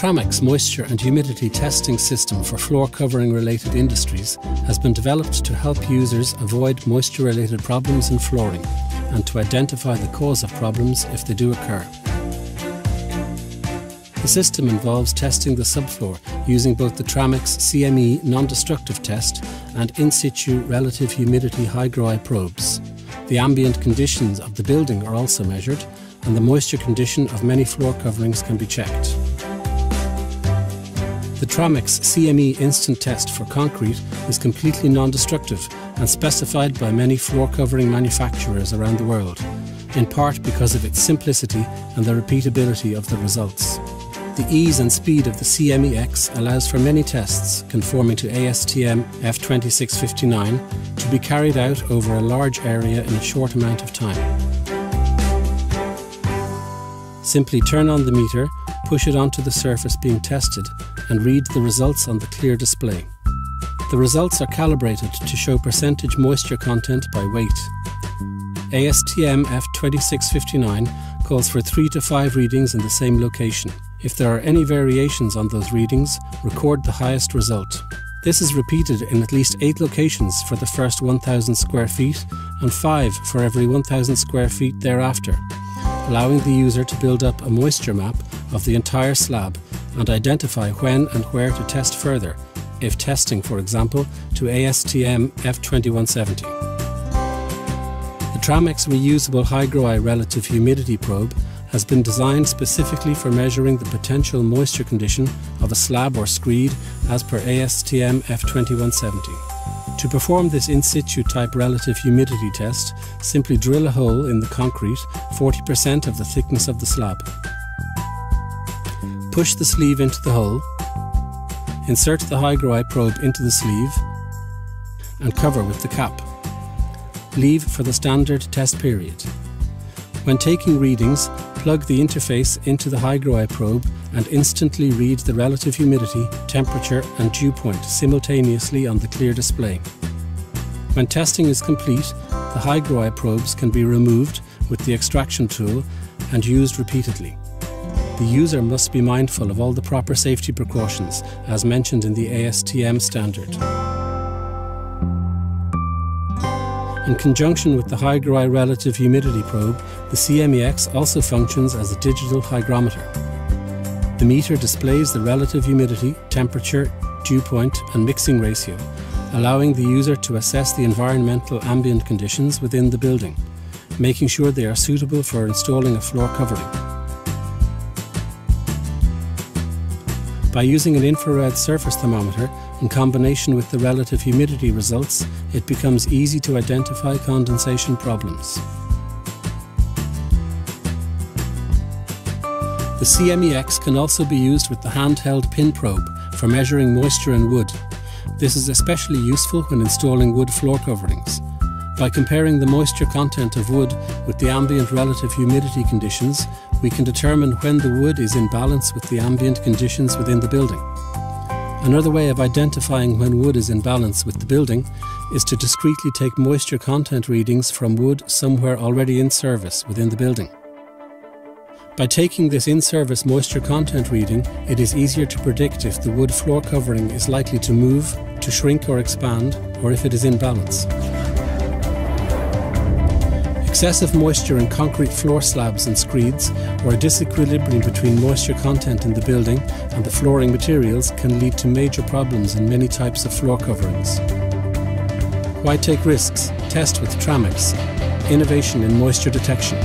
Tramex moisture and humidity testing system for floor covering related industries has been developed to help users avoid moisture related problems in flooring and to identify the cause of problems if they do occur. The system involves testing the subfloor using both the Tramex CME non-destructive test and in situ relative humidity hygroi probes. The ambient conditions of the building are also measured, and the moisture condition of many floor coverings can be checked. The Tramex CME instant test for concrete is completely non-destructive and specified by many floor covering manufacturers around the world, in part because of its simplicity and the repeatability of the results. The ease and speed of the CMEX allows for many tests conforming to ASTM F2659 to be carried out over a large area in a short amount of time. Simply turn on the meter, push it onto the surface being tested, and read the results on the clear display. The results are calibrated to show percentage moisture content by weight. ASTM F2659 calls for 3 to 5 readings in the same location. If there are any variations on those readings, record the highest result. This is repeated in at least 8 locations for the first 1,000 square feet and 5 for every 1,000 square feet thereafter, allowing the user to build up a moisture map of the entire slab and identify when and where to test further, if testing, for example, to ASTM F2170. The Tramex reusable hygroi relative humidity probe has been designed specifically for measuring the potential moisture condition of a slab or screed as per ASTM F2170. To perform this in situ type relative humidity test, simply drill a hole in the concrete 40% of the thickness of the slab. Push the sleeve into the hole, insert the hygroi probe into the sleeve, and cover with the cap. Leave for the standard test period. When taking readings, plug the interface into the hygroi probe and instantly read the relative humidity, temperature and dew point simultaneously on the clear display. When testing is complete, the hygroi probes can be removed with the extraction tool and used repeatedly. The user must be mindful of all the proper safety precautions as mentioned in the ASTM standard. In conjunction with the hygroi relative humidity probe, the CMEX also functions as a digital hygrometer. The meter displays the relative humidity, temperature, dew point and mixing ratio, allowing the user to assess the environmental ambient conditions within the building, making sure they are suitable for installing a floor covering. By using an infrared surface thermometer, in combination with the relative humidity results, it becomes easy to identify condensation problems. The CMEX can also be used with the handheld pin probe for measuring moisture in wood. This is especially useful when installing wood floor coverings. By comparing the moisture content of wood with the ambient relative humidity conditions, we can determine when the wood is in balance with the ambient conditions within the building. Another way of identifying when wood is in balance with the building is to discreetly take moisture content readings from wood somewhere already in service within the building. By taking this in-service moisture content reading, it is easier to predict if the wood floor covering is likely to move, to shrink or expand, or if it is in balance. Excessive moisture in concrete floor slabs and screeds, or a disequilibrium between moisture content in the building and the flooring materials, can lead to major problems in many types of floor coverings. Why take risks? Test with Tramex. Innovation in moisture detection.